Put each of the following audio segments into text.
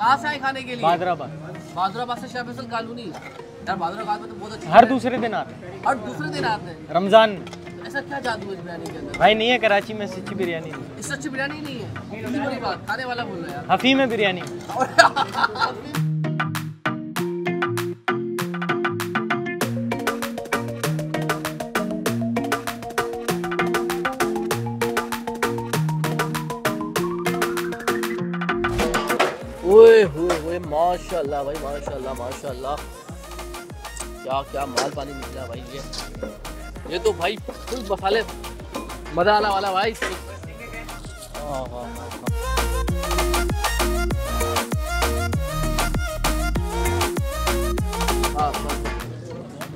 कहाँ से आए खाने के लिए? बादराबाद से शाह फैसल कॉलोनी। यार बादराबाद में तो बहुत अच्छा, हर दूसरे दिन आते हैं रमजान में। ऐसा क्या जादू है बिरयानी के अंदर? भाई नहीं है कराची में सच्ची बिरयानी, इससे अच्छी बिरयानी नहीं है। इतनी बड़ी बात खाने वाला बोल रहा है। हफी में बिरयानी। माशाल्लाह भाई, माशाल्लाह माशाल्लाह, क्या क्या माल पानी निकला भाई। ये तो भाई फुल मसाले, मजा आने वाला भाई।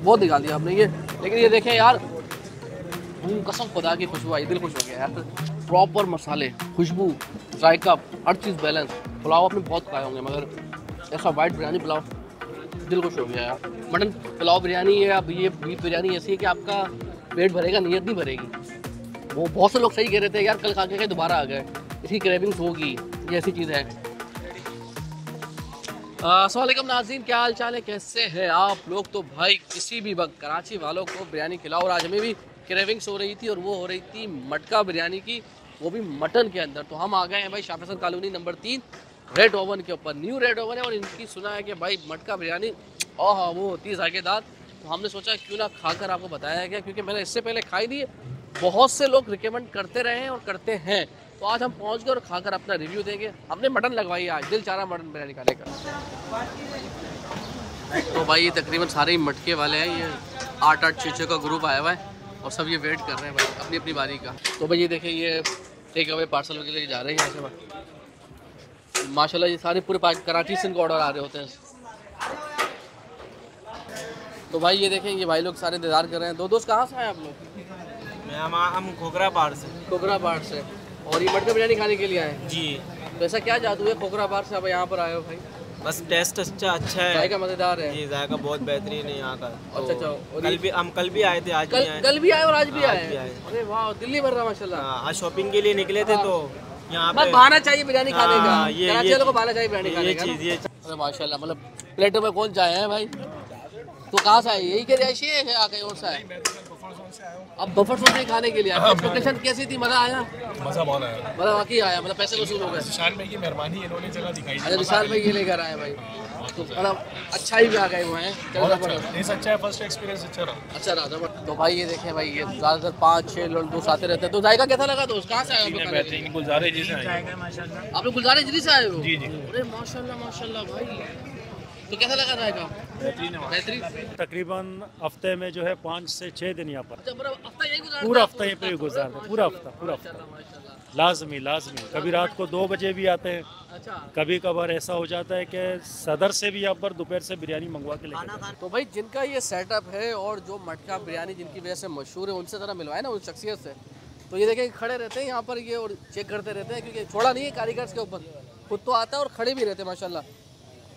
बहुत निकाल दिया हमने ये, लेकिन ये देखें यार, कसम खुदा की खुशबू आई, दिल खुश हो गया यार। प्रॉपर मसाले, खुशबू, जायका, हर चीज़ बैलेंस। पुलाव आपने बहुत खाए होंगे, मगर ऐसा वाइट बिरयानी पुलाव दिल खुश हो गया यार। मटन पुलाव बिरयानी है, अब ये बीफ बिरयानी ऐसी है कि आपका पेट भरेगा, नीयत नहीं भरेगी। वो बहुत से लोग सही कह रहे थे यार, कल खा के दोबारा आ गए, इसकी क्रेविंग्स होगी, ये ऐसी चीज़ है। अस्सलामुअलैकुम नाज़रीन, क्या हाल चाल है, कैसे हैं आप लोग? तो भाई किसी भी वक्त कराची वालों को बिरयानी खिलाओ। और आज हमें भी क्रेविंग्स हो रही थी, और वो हो रही थी मटका बिरयानी की, वो भी मटन के अंदर। तो हम आ गए हैं भाई Shah Faisal colony number 3 red oven के ऊपर। न्यू रेड ओवन है, और इनकी सुना है कि भाई मटका बिरयानी ओह वो होती है जायकेदार। तो हमने सोचा क्यों ना खाकर आपको बताया गया, क्योंकि मैंने इससे पहले खाई दी, बहुत से लोग रिकमेंड करते रहे हैं और करते हैं। तो आज हम पहुंच गए और खाकर अपना रिव्यू देंगे। हमने मटन लगवाई, आज दिल चाह रहा मटन बिरयानी खाने का। तो भाई ये तकरीबन सारे मटके वाले हैं, ये 8-8 6 का ग्रुप आया हुआ है, और सब ये वेट कर रहे हैं भाई अपनी अपनी बारी का। तो भाई ये देखिए, ये टेक अवे पार्सल के लिए जा रहे हैं ऐसे। माशाल्लाह ये सारे पूरे कराची से इनको ऑर्डर आ रहे होते हैं। तो भाई ये देखें, ये भाई लोग सारे इंतजार कर रहे हैं। दो दोस्त कहाँ से आए आप लोग? हम खोखराबाड़ से, और ये मटका बिरयानी खाने के लिए आए हैं जी। तो ऐसा क्या जादू है खोखराबाड़ से आप यहाँ पर आए हो भाई? बस टेस्ट अच्छा है, जायका मज़ेदार है जी, जायका बहुत बेहतरीन है यहाँ का। अच्छा, कल भी आए थे, आज कल भी आए और आज भी आए। अरे वाह, दिल्ली भर रहा माशाल्लाह। आज शॉपिंग के लिए निकले थे तो यहाँ पे बहाना चाहिए बिरयानी खाने का, कराची वालों को बहाना चाहिए बिरयानी खाने का। अरे माशाल्लाह, मतलब प्लेटों में कौन चाहे हैं भाई। तो कहाँ से आए, यही के रिहायशी है या कहीं और से आए? अब बफर जोन से खाने के लिए आए। एक्सपेक्टेशन कैसी थी, मज़ा आया? मज़ा बहुत आया, मज़ा वाकई आया, मतलब पैसे वसूल हो गए। निशान भाई की मेहरबानी, इन्होंने जगह दिखाई। अच्छा, निशान भाई ये लेकर आए भाई, तो मतलब अच्छा ही भी आ गए हुए हैं। अच्छा है, फर्स्ट एक्सपीरियंस अच्छा रहा। तो भाई ये देखें भाई, ये ज़्यादातर 5-6 लोग दोस्त आते रहते हैं। तो जायका कैसा लगा दोस्त, कहाँ से आए? गुलजार जी से आए आप लोग? गुलजार जी से आए हो? जी जी। अरे माशाल्लाह माशाल्लाह भाई, तो कैसा लगा जाएगा? बेहतरीन। तकरीबन हफ्ते में जो है 5 से 6 दिन यहाँ पर, पूरा हफ्ता यहीं पर गुजारते हैं। पूरा हफ्ता लाजमी। कभी रात को 2 बजे भी आते हैं, कभी कभार ऐसा हो जाता है कि सदर से भी यहाँ पर दोपहर से बिरयानी मंगवा के लेकर। तो भाई जिनका ये सेटअप है और जो मटका बिरयानी जिनकी वजह से मशहूर है, उनसे ज़रा मिलवाए ना, उस शख्सियत से। तो ये देखें खड़े रहते हैं यहाँ पर ये, और चेक करते रहते हैं, क्योंकि छोड़ा नहीं है कारीगर के ऊपर, खुद तो आता है और खड़े भी रहते हैं माशाल्लाह।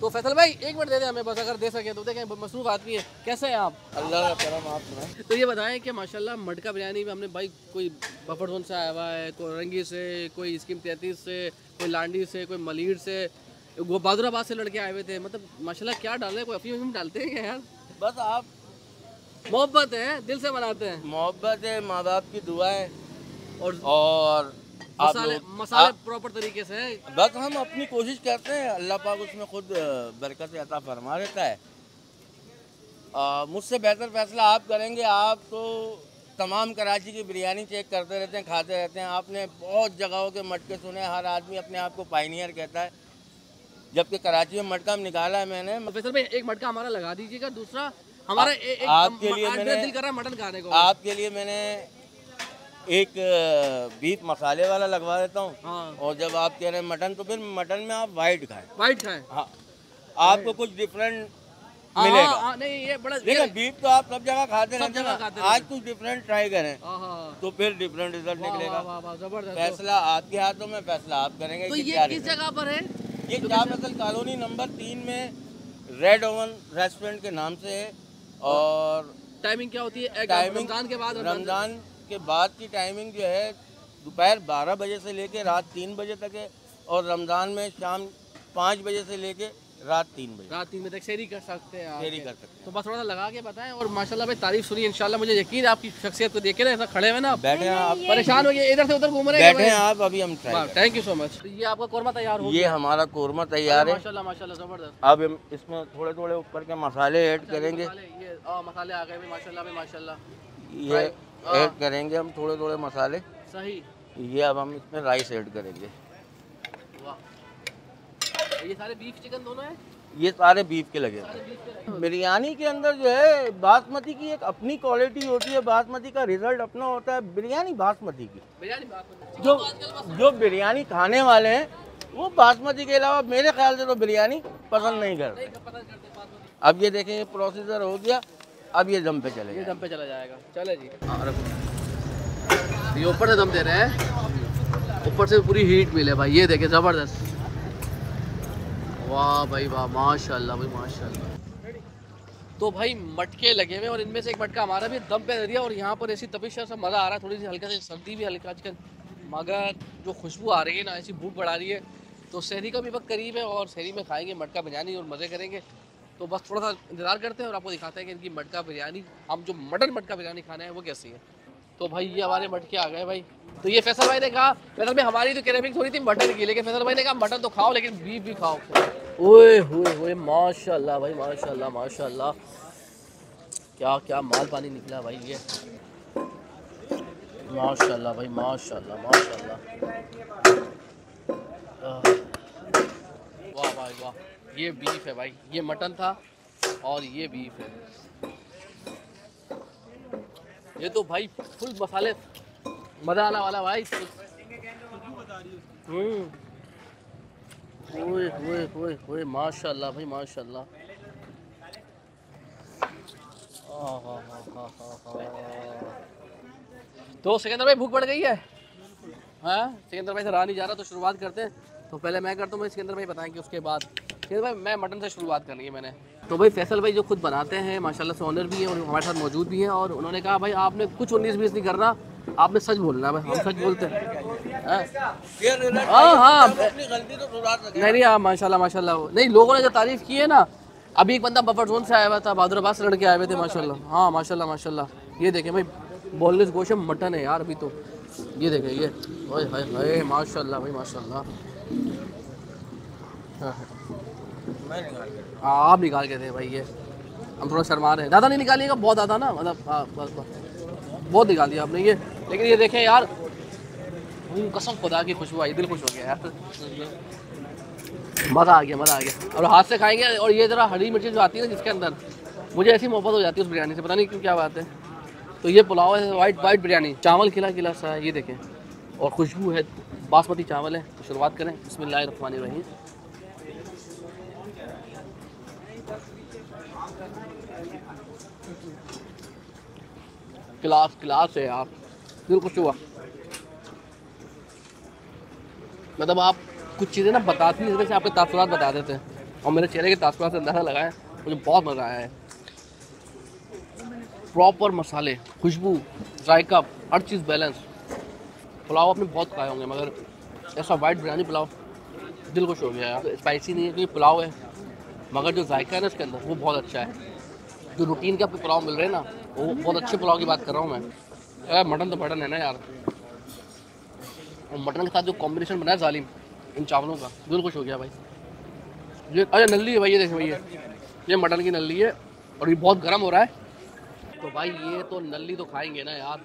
तो फैसल भाई 1 मिनट दे दें हमें बस, अगर दे सके तो। देखें मसरूफ आदमी है, कैसे हैं आप? अल्लाह का करम। आप सुनाएं। तो ये बताएं कि माशाल्लाह मटका बिरयानी में हमने भाई, कोई बफर जोन से आया हुआ है, कोई रंगी से, कोई स्कीम 33 से, कोई लांडी से, कोई मलीर से, वो बादराबाद से लड़के आए हुए थे, मतलब माशाल्लाह क्या डाल रहे हैं। कोई अफीम डालते हैं क्या यार? बस आप मोहब्बत है, दिल से बनाते हैं, मोहब्बत है, माँ बाप की दुआ है, और मसाले प्रॉपर तरीके से। बस हम अपनी कोशिश करते हैं, अल्लाह पाक उसमें खुद बरकत अता फरमा देता है। मुझसे बेहतर फैसला आप करेंगे। आप तो तमाम कराची की बिरयानी चेक करते रहते हैं, खाते रहते हैं। आपने बहुत जगहों के मटके सुने, हर आदमी अपने आप को पायनियर कहता है, जबकि कराची में मटका निकाला है मैंने। प्रोफेसर भाई 1 मटका हमारा लगा दीजिएगा, दूसरा हमारा आपके लिए दिल कर रहा है मटन खाने को। आपके लिए मैंने 1 बीफ मसाले वाला लगवा देता हूँ। हाँ। और जब आप कह रहे हैं मटन, तो फिर मटन में आप वाइट खाएं। हाँ, आपको कुछ डिफरेंट मिलेगा। हाँ, नहीं ये बड़ा, लेकिन बीफ तो आप सब जगह खाते रहते हैं, आज कुछ डिफरेंट ट्राई करें तो फिर डिफरेंट रिजल्ट निकलेगा। फैसला आपके हाथों में, फैसला आप करेंगे। तो ये किस जगह पर है? ये शाह फैसल कॉलोनी नंबर 3 में रेड ओवन रेस्टोरेंट के नाम से है। और टाइमिंग क्या होती है? रमज़ान के बाद की टाइमिंग जो है दोपहर 12 बजे से लेकर रात 3 बजे तक है, और रमज़ान में शाम 5 बजे से लेके रात 3 बजे तक शेयरी कर सकते हैं, शेयरी कर सकते हैं। तो बस थोड़ा सा लगा के बताएं और माशाल्लाह भाई तारीफ सुनी, इंशाल्लाह मुझे यकीन है आपकी शख्सियत को देखे ना ऐसा खड़े हुए ना आप बैठे, आप परेशान हो गए इधर से उधर घूम रहे हैं आप। अभी हम थैंक यू सो मच। ये आपका कोरमा तैयार हो, ये हमारा कोरमा तैयार है माशाल्लाह माशाल्लाह जबरदस्त। अब हम इसमें थोड़े थोड़े ऊपर के मसाले ऐड करेंगे, मसाले आ गए माशाल्लाह माशाल्लाह, ये ऐड करेंगे हम थोड़े थोड़े मसाले सही। ये अब हम इसमें राइस ऐड करेंगे। ये सारे बीफ चिकन दोनों है, ये सारे बीफ के लगे हैं। बिरयानी के अंदर जो है बासमती की एक अपनी क्वालिटी होती है, बासमती का रिजल्ट अपना होता है। बिरयानी बासमती की, बिरयानी जो बिरयानी खाने वाले हैं वो बासमती के अलावा मेरे ख्याल से तो बिरयानी पसंद नहीं करते। अब ये देखें ये प्रोसीजर हो गया, अब ये दम पे चले, ये दम पे चला जाएगा। चले जी, ये ऊपर से दम दे रहे हैं, ऊपर से पूरी हीट मिले भाई। ये देखें ज़बरदस्त, वाह भाई वाह माशाल्लाह भाई माशाल्लाह। तो भाई मटके लगे हुए और इनमें से एक मटका हमारा भी दम पे दे दिया और यहाँ पर ऐसी तपिश से मज़ा आ रहा है। थोड़ी सी हल्का सी सर्दी भी हल्का आजकल, मगर जो खुशबू आ रही है ना ऐसी भूख बढ़ा रही है। तो शहरी का भी वक्त करीब है और शहरी में खाएंगे मटका बिरयानी और मज़े करेंगे। तो बस थोड़ा सा इंतजार करते हैं और आपको दिखाते हैं कि इनकी मटका बिरयानी, हम जो मटन मटका बिरयानी खाना है वो कैसी है। तो भाई ये हमारे मटके आ गए भाई। तो ये फैसल भाई ने कहा, फैसल भाई हमारी तो क्रेविंग थोड़ी थी मटन की, लेकिन फैसल भाई ने कहा मटन तो खाओ लेकिन बीफ भी खाओ। ओए होए होए माशाल्लाह भाई माशाल्लाह माशाल्लाह, क्या क्या माल पानी निकला भाई ये माशाल्लाह भाई माशाल्लाह माशाल्लाह। वाह भाई वाह, ये बीफ है भाई, ये मटन था और ये बीफ है। ये तो भाई फुल मसाले मजा आने वाला भाई। ओए माशाल्लाह भाई माशाल्लाह। तो सिकंदर भाई भूख बढ़ गई है हाँ, सिकंदर भाई से रहा नहीं जा रहा तो शुरुआत करते हैं। तो पहले मैं करता हूँ, सिकंदर भाई बताएंगे उसके बाद। सिकंदर भाई मैं मटन से शुरुआत करनी है मैंने। तो भाई फैसल भाई जो खुद बनाते हैं माशाल्लाह से ऑनर भी हैं और हमारे साथ मौजूद भी हैं, और उन्होंने कहा भाई आपने कुछ 19-20 नहीं करना, आपने सच बोलना भाई। हम सच बोलते हैं हाँ हाँ, नहीं नहीं हाँ माशाल्लाह माशाल्लाह। नहीं लोगों ने जो तारीफ़ की है ना, अभी एक बंदा बफर जोन से आया हुआ था, बहादुराबाद से लड़के आए हुए थे माशाल्लाह हाँ माशाल्लाह माशाल्लाह। ये देखें भाई बोनलेस गोश्त मटन है यार अभी तो, ये देखें ये ओए हाय हाय माशाल्लाह भाई माशाल्लाह। आप निकाल के थे भाई, ये हम थोड़ा शर्मा रहे हैं, ज़्यादा नहीं निकालिएगा, बहुत ज़्यादा ना मतलब बहुत निकाल दिया आपने ये। लेकिन ये देखें यार कसम खुदा की खुशबू आई, दिल खुश हो गया यार, मज़ा आ गया मज़ा आ गया। और हाथ से खाएंगे और ये ज़रा हरी मिर्ची जो आती है ना जिसके अंदर, मुझे ऐसी मोहब्बत हो जाती है उस बिरयानी से, पता नहीं क्यों क्या बात है। तो ये पुलाव है वाइट वाइट बिरयानी, चावल खिला खिला सा है ये देखें, और खुशबू है, बासमती चावल है। तो शुरुआत करें, बिस्मिल्लाहिर रहमानिर रहीम। क्लास क्लास है आप, दिल खुश हुआ। मतलब आप कुछ चीज़ें ना बताती हैं जैसे आपके तासुरात बता देते हैं, और मेरे चेहरे के तासुरात से अंदाज़ा लगाया, मुझे बहुत मज़ा आया है। प्रॉपर मसाले, खुशबू, जायका, हर चीज़ बैलेंस। पुलाव आपने बहुत खाए होंगे मगर ऐसा वाइट बिरयानी पुलाव दिल खुश हो गया यार। स्पाइसी नहीं है क्योंकि पुलाव है, मगर जो जायका है ना इसके अंदर वो बहुत अच्छा है। जो रूटीन के आपको पुलाव मिल रहे हैं ना, वो बहुत अच्छे पुलाव की बात कर रहा हूँ मैं। यार मटन तो मटन है ना यार, और मटन के साथ जो कॉम्बिनेशन बना है जालिम, इन चावलों का दिल खुश हो गया भाई। ये अरे नली है भाई, ये देखिए भाई ये मटन की नली है और ये बहुत गर्म हो रहा है। तो भाई ये तो नली तो खाएंगे ना यार,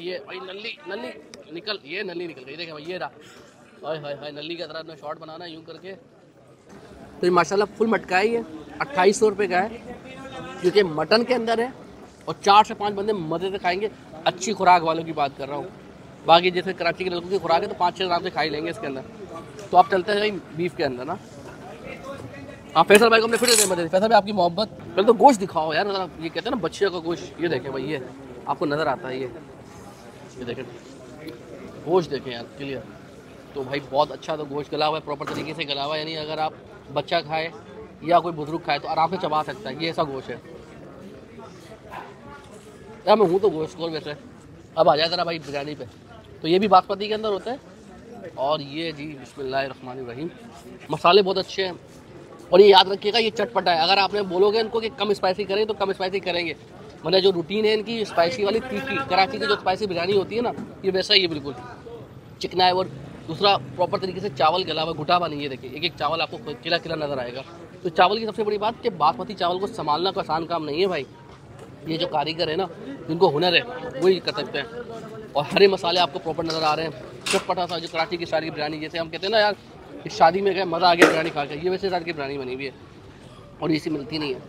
ये भाई नली नली निकल, ये नली निकल गई देखें भाई, ये रहा हाय हाय हाय नली का तरह शॉर्ट बनाना यूँ करके। तो ये माशाल्लाह फुल मटका है, ये 2800 रुपये का है क्योंकि मटन के अंदर है, और 4 से 5 बंदे मज़े से खाएंगे। अच्छी खुराक वालों की बात कर रहा हूँ, बाकी जैसे कराची के लोगों की खुराक है तो 5-6 हज़ार से खा ही लेंगे इसके अंदर। तो आप चलते हैं भाई बीफ के अंदर ना। हाँ फैसल भाई को हमने फिर से मदद, फैसल भाई आपकी मोहब्बत। पहले तो गोश्त दिखाओ यार, ये कहते हैं ना बच्चे का गोश्त, ये देखें भाई, ये आपको नज़र आता है, ये देखें गोश्त देखें यार क्लियर। तो भाई बहुत अच्छा तो गोश्त गला हुआ है, प्रॉपर तरीके से गला हुआ है, यानी अगर आप बच्चा खाए या कोई बुजुर्ग खाए तो आराम से चबा सकता है। ये ऐसा गोश्त है यार, मैं हूँ तो गोश्त कौन वैसे। अब आ जाए ज़रा भाई बिरयानी पे, तो ये भी बासमती के अंदर होता है और ये जी बिस्मिल्लाहिर्रहमानिर्रहीम, मसाले बहुत अच्छे हैं। और ये याद रखिएगा ये चटपटा है, अगर आपने बोलोगे इनको कि कम स्पाइसी करें तो कम स्पाइसी करेंगे, मतलब जो रूटीन है इनकी स्पाइसी वाली तीखी कराची की जो स्पाइसी बिरयानी होती है ना, ये वैसा ही है, बिल्कुल चिकना है। और दूसरा प्रॉपर तरीके से चावल गला हुआ, घुटा हुआ नहीं है। देखिए एक एक चावल आपको खिला खिला नज़र आएगा। तो चावल की सबसे बड़ी बात कि बासमती चावल को संभालना कोई आसान काम नहीं है भाई, ये जो कारीगर है ना जिनको हुनर है वही कर सकते हैं। और हरे मसाले आपको प्रॉपर नज़र आ रहे हैं, चटपटा सा जो कराची की शादी की बिरयानी, जैसे हम कहते हैं ना यार कि शादी में गए मज़ा आ गया बिरयानी खा के, ये वैसे शादी की बिरयानी बनी हुई है और इसी मिलती नहीं है।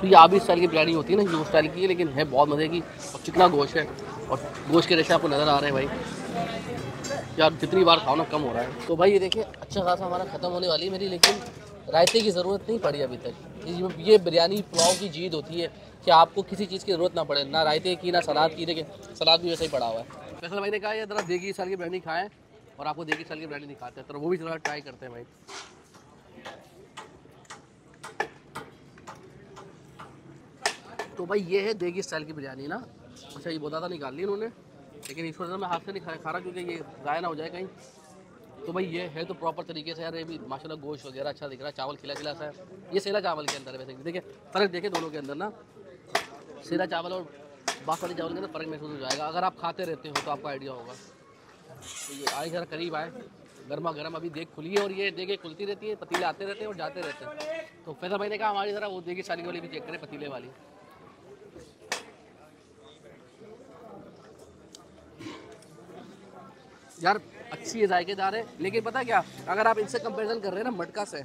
तो ये आबी स्टाइल की बिरयानी होती है ना, यूज स्टाइल की है, लेकिन है बहुत मज़े की। और चिकना गोश्त है और गोश्त के रेशे आपको नज़र आ रहे हैं भाई, यार जितनी बार खाना कम हो रहा है। तो भाई ये देखिए अच्छा खासा हमारा ख़त्म होने वाली है मेरी, लेकिन रायते की ज़रूरत नहीं पड़ी अभी तक। ये बिरयानी पुलाव की जीत होती है कि आपको किसी चीज़ की ज़रूरत ना पड़े, ना रायते की ना सलाद की। देखिए सलाद भी वैसे ही पड़ा हुआ है। फैसल भाई ने कहा जरा देगी साल की बिरयानी खाएँ और आपको देगी साल की बिरयानी दिखाते हैं, तो वो भी ज़रा ट्राई करते हैं भाई। तो भाई ये है देगी स्टाइल की बिरयानी ना। अच्छा ये बोदादा निकाल ली इन्होंने, लेकिन इसको मैं हाथ से नहीं खा रहा क्योंकि ये गाय ना हो जाए कहीं। तो भाई ये है तो प्रॉपर तरीके से यार, ये भी माशाल्लाह गोश्त वगैरह अच्छा दिख रहा है, चावल खिला खिला सा है। ये सेला चावल के अंदर है वैसे, देखिए फ़र्क देखिए दोनों के अंदर ना, सेला चावल और बासमती चावल के अंदर फ़र्क महसूस हो जाएगा अगर आप खाते रहते हो तो आपको आइडिया होगा। तो ये आए ज़रा करीब आए, गर्मा गर्म अभी देख खुली है और ये देखें खुलती रहती है, पतीले आते रहते हैं और जाते रहते हैं। तो फैसल भाई ने कहा हमारी ज़रा वो देगी स्टाइल वाली भी चेक करें, पतीले वाली। यार अच्छी है, जायकेदार है, लेकिन पता क्या अगर आप इनसे कंपैरिजन कर रहे हैं ना मटका से,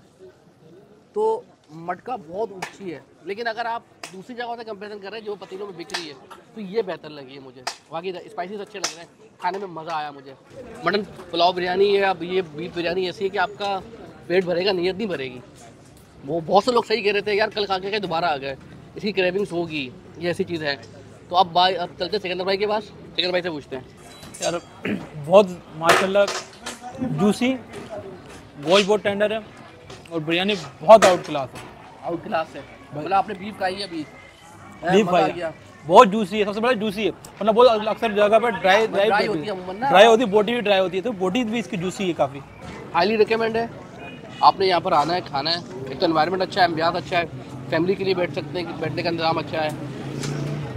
तो मटका बहुत ऊंची है, लेकिन अगर आप दूसरी जगह से कंपैरिजन कर रहे हैं जो पतीलों में बिक रही है तो ये बेहतर लगी है मुझे। बाकी स्पाइसेस अच्छे लग रहे हैं, खाने में मज़ा आया मुझे। मटन पुलाव बिरयानी है, अब ये बीफ बिरयानी ऐसी है कि आपका पेट भरेगा नीयत नहीं भरेगी। वो बहुत से लोग सही कह रहे थे यार, कल खा के दोबारा आ गए, इसकी क्रेविंग्स होगी, ये ऐसी चीज़ है। तो अब भाई अब चलते सिकंदर भाई के पास, सिकंदर भाई से पूछते हैं। यार बहुत माशाल्लाह जूसी, गोश्त बहुत टेंडर है और बिरयानी बहुत आउट क्लास है। आउट क्लास है मतलब आपने बीफ खाई है? बीफ खाई है, बहुत जूसी है, सबसे बड़ा जूसी है। मतलब बहुत अक्सर जगह पर ड्राई ड्राई होती है, ड्राई होती है, बोटी भी ड्राई होती है, तो बोटी भी इसकी जूसी है काफ़ी। हाईली रिकमेंड है, आपने यहाँ पर आना है, खाना है। एक तो एनवायरनमेंट अच्छा है, एम्बियास अच्छा है, फैमिली के लिए बैठ सकते हैं, बैठने का इंतजाम अच्छा है,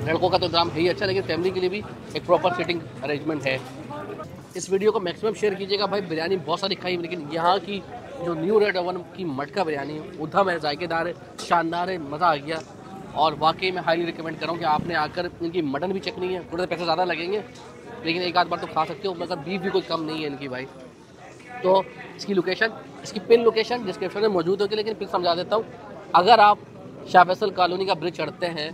लड़कों का तो दाम है ही अच्छा, लेकिन फैमिली के लिए भी एक प्रॉपर सीटिंग अरेंजमेंट है। इस वीडियो को मैक्सिमम शेयर कीजिएगा भाई। बिरयानी बहुत सारी खाई, लेकिन यहाँ की जो न्यू रेड ओवन की मटका बिरयानी है उधम है, जायकेदार है, शानदार है, मज़ा आ गया। और वाकई मैं हाईली रिकमेंड कर रहा हूँ कि आपने आकर इनकी मटन भी चखनी है, थोड़े पैसे ज़्यादा लगेंगे लेकिन एक आध बार तो खा सकते हो, मगर बीफ भी कोई कम नहीं है इनकी भाई। तो इसकी लोकेशन, इसकी पिन लोकेशन डिस्क्रिप्शन में मौजूद होगी, लेकिन फिर समझा देता हूँ। अगर आप शाह फैसल कॉलोनी का ब्रिज चढ़ते हैं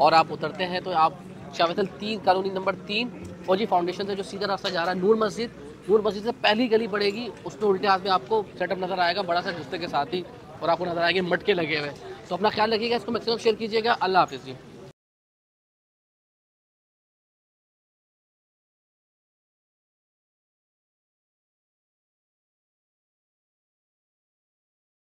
और आप उतरते हैं तो आप शाह फैसल कॉलोनी नंबर 3 फौजी फाउंडेशन से जो सीधा रास्ता जा रहा है नूर मस्जिद, नूर मस्जिद से पहली गली पड़ेगी, उसमें उल्टे हाथ में आपको सेटअप नज़र आएगा बड़ा सा गुस्ते के साथ ही, और आपको नज़र आएंगे मटके लगे हुए। तो अपना ख्याल रखिएगा, इसको मैक्सिमम शेयर कीजिएगा। अल्लाह हाफिज़ जी।